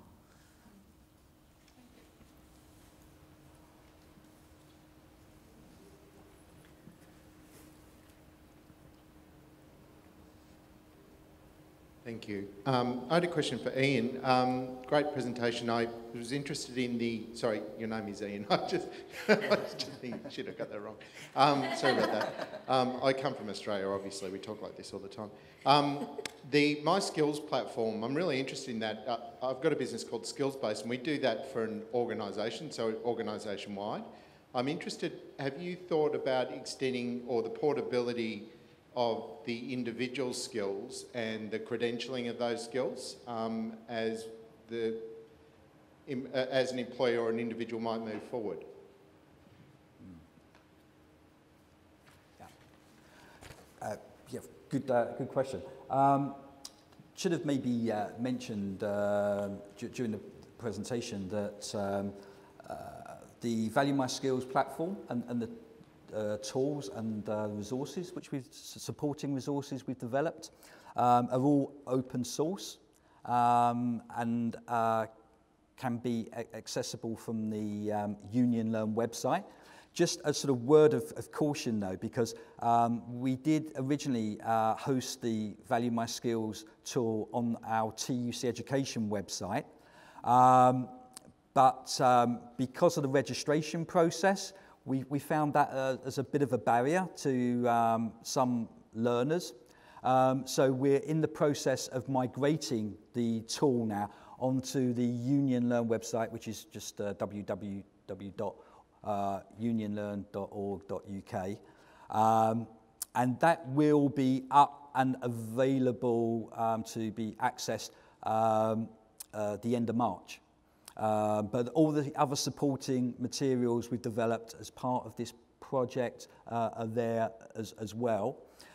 Thank you. Um, I had a question for Ian. Um, great presentation. I was interested in the, sorry, your name is Ian. I just, I just think, shit, I got that wrong. Um, sorry about that. Um, I come from Australia, obviously. We talk like this all the time. Um, the My Skills platform, I'm really interested in that. Uh, I've got a business called Skillsbase, and we do that for an organisation, so organisation-wide. I'm interested, have you thought about extending or the portability of the individual skills and the credentialing of those skills um, as, the, im, uh, as an employer or an individual might move forward? Mm. Yeah. Uh, yeah, good, uh, good question. Um, should have maybe uh, mentioned uh, during the presentation that um, uh, the Value My Skills platform and, and the Uh, tools and uh, resources, which we've supporting resources we've developed, um, are all open source um, and uh, can be accessible from the um, Union Learn website. Just a sort of word of, of caution, though, because um, we did originally uh, host the Value My Skills tool on our T U C Education website, um, but um, because of the registration process, We, we found that uh, as a bit of a barrier to um, some learners. Um, so we're in the process of migrating the tool now onto the Union Learn website, which is just uh, w w w dot union learn dot org dot u k. Um, and that will be up and available um, to be accessed um, uh, the end of March. Uh, but all the other supporting materials we've developed as part of this project uh, are there as, as well.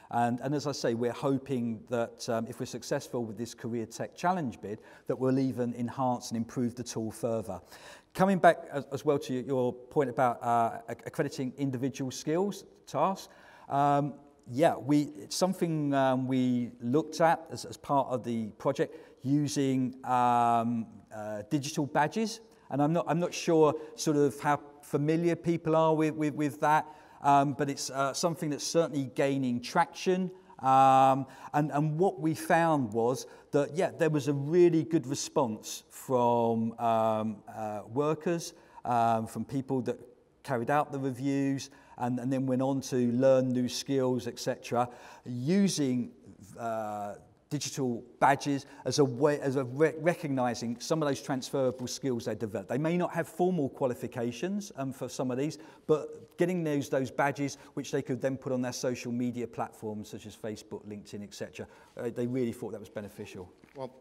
And, and as I say, we're hoping that um, if we're successful with this Career Tech Challenge bid, that we'll even enhance and improve the tool further. Coming back as, as well to your point about uh, accrediting individual skills tasks, um, yeah, we, it's something um, we looked at as, as part of the project, using um, uh, digital badges, and I'm not, I'm not sure sort of how familiar people are with, with, with that, um, but it's uh, something that's certainly gaining traction. Um, and, and what we found was that, yeah, there was a really good response from um, uh, workers, um, from people that carried out the reviews, and, and then went on to learn new skills, et cetera, using uh, digital badges as a way as a re recognizing some of those transferable skills they develop. They may not have formal qualifications um, for some of these, but getting those those badges, which they could then put on their social media platforms such as Facebook, LinkedIn, et cetera, uh, they really thought that was beneficial. Well,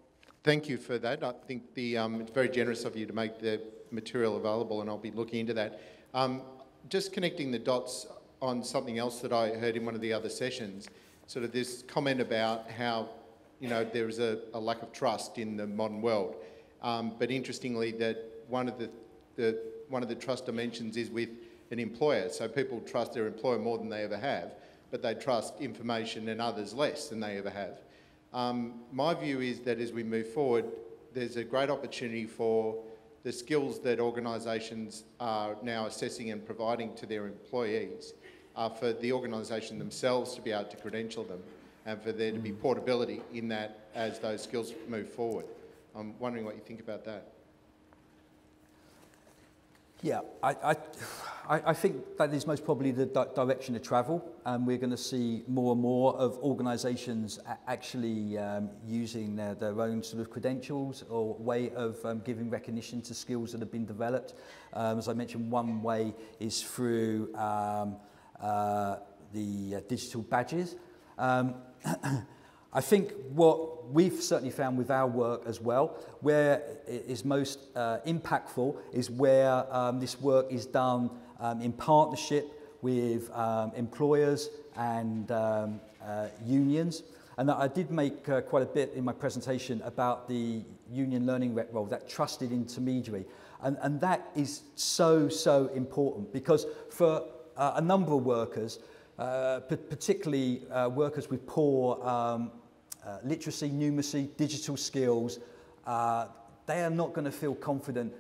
thank you for that. I think the um, it's very generous of you to make the material available, and I'll be looking into that. Um, just connecting the dots on something else that I heard in one of the other sessions, sort of this comment about how, you know, there is a, a lack of trust in the modern world. Um, but interestingly, that one of the, the, one of the trust dimensions is with an employer. So people trust their employer more than they ever have, but they trust information and others less than they ever have. Um, my view is that as we move forward, there's a great opportunity for the skills that organisations are now assessing and providing to their employees are for the organisation themselves to be able to credential them, and for there to be portability in that as those skills move forward. I'm wondering what you think about that. Yeah, I, I, I think that is most probably the di direction of travel, and we're going to see more and more of organisations actually um, using their, their own sort of credentials or way of um, giving recognition to skills that have been developed. Um, as I mentioned, one way is through um, uh, the uh, digital badges. Um, I think what we've certainly found with our work as well, where it is most uh, impactful is where um, this work is done um, in partnership with um, employers and um, uh, unions. And I did make uh, quite a bit in my presentation about the union learning rep role, that trusted intermediary. And, and that is so, so important, because for uh, a number of workers, Uh, particularly uh, workers with poor um, uh, literacy, numeracy, digital skills, uh, they are not going to feel confident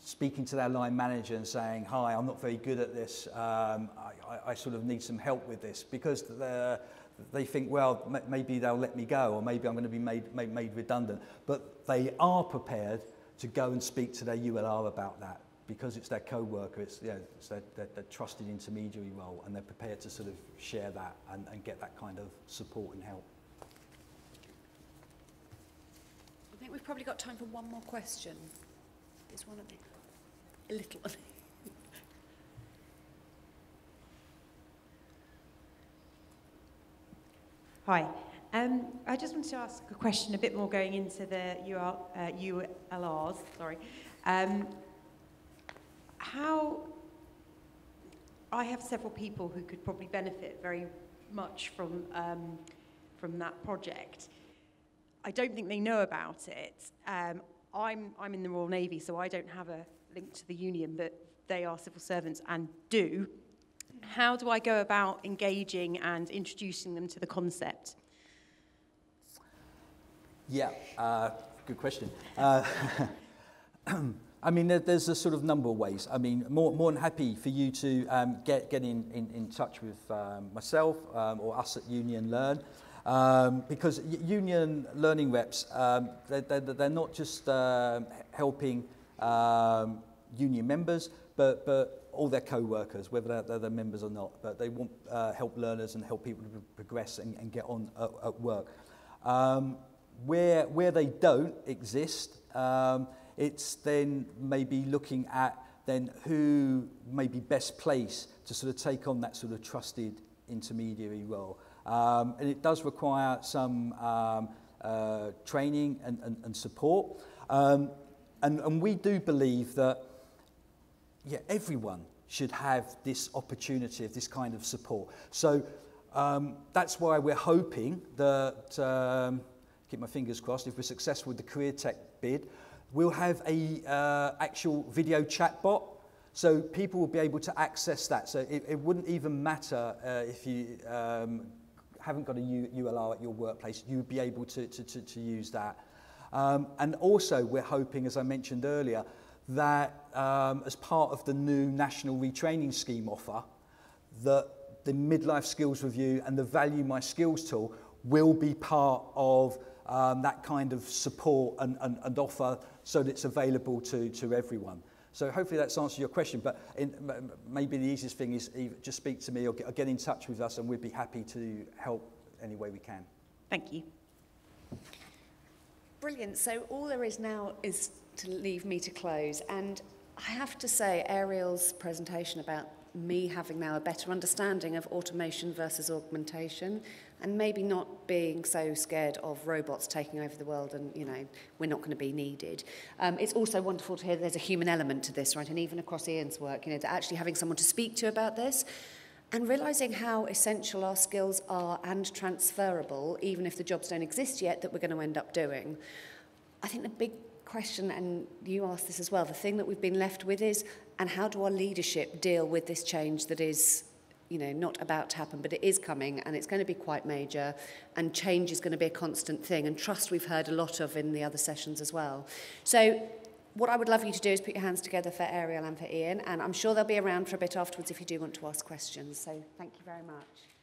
speaking to their line manager and saying, hi, I'm not very good at this, um, I, I, I sort of need some help with this, because they think, well, m maybe they'll let me go, or maybe I'm going to be made, made, made redundant. But they are prepared to go and speak to their U L R about that, because it's their co-worker, it's, you know, it's their, their, their trusted intermediary role, and they're prepared to sort of share that and, and get that kind of support and help. I think we've probably got time for one more question. There's one of the, a little of Hi. Um, I just wanted to ask a question a bit more going into the U L, uh, U L Rs, sorry. Um, How, I have several people who could probably benefit very much from, um, from that project. I don't think they know about it. Um, I'm, I'm in the Royal Navy, so I don't have a link to the union, but they are civil servants and do. How do I go about engaging and introducing them to the concept? Yeah, uh, good question. Uh, I mean, there's a sort of number of ways. I mean, more, more than happy for you to um, get, get in, in, in touch with um, myself um, or us at Union Learn, um, because Union Learning Reps, um, they're, they're, they're not just uh, helping um, union members, but, but all their co-workers, whether they're, they're their members or not. But they want uh, help learners and help people to progress and, and get on at, at work. Um, where, where they don't exist, um, it's then maybe looking at then who may be best placed to sort of take on that sort of trusted intermediary role. Um, and it does require some um, uh, training and, and, and support. Um, and, and we do believe that, yeah, everyone should have this opportunity of this kind of support. So um, that's why we're hoping that, um, keep my fingers crossed, if we're successful with the Career Tech bid, we'll have an uh, actual video chat bot, so people will be able to access that. So it, it wouldn't even matter uh, if you um, haven't got a U L R at your workplace, you'd be able to, to, to, to use that. Um, and also we're hoping, as I mentioned earlier, that um, as part of the new National Retraining Scheme offer, that the Midlife Skills Review and the Value My Skills tool will be part of Um, that kind of support and, and, and offer, so that it's available to, to everyone. So hopefully that's answered your question, but in, maybe the easiest thing is either just speak to me or get, or get in touch with us, and we'd be happy to help any way we can. Thank you. Brilliant. So all there is now is to leave me to close, and I have to say Ariel's presentation about me having now a better understanding of automation versus augmentation, and maybe not being so scared of robots taking over the world and, you know, we're not going to be needed. Um, it's also wonderful to hear there's a human element to this, right? And even across Ian's work, you know, to actually having someone to speak to about this and realising how essential our skills are and transferable, even if the jobs don't exist yet, that we're going to end up doing. I think the big question, and you asked this as well, the thing that we've been left with is, and how do our leadership deal with this change that is, you know, not about to happen, but it is coming, and it's going to be quite major, and change is going to be a constant thing, and trust we've heard a lot of in the other sessions as well. So what I would love you to do is put your hands together for Ariel and for Ian, and I'm sure they'll be around for a bit afterwards if you do want to ask questions. So thank you very much.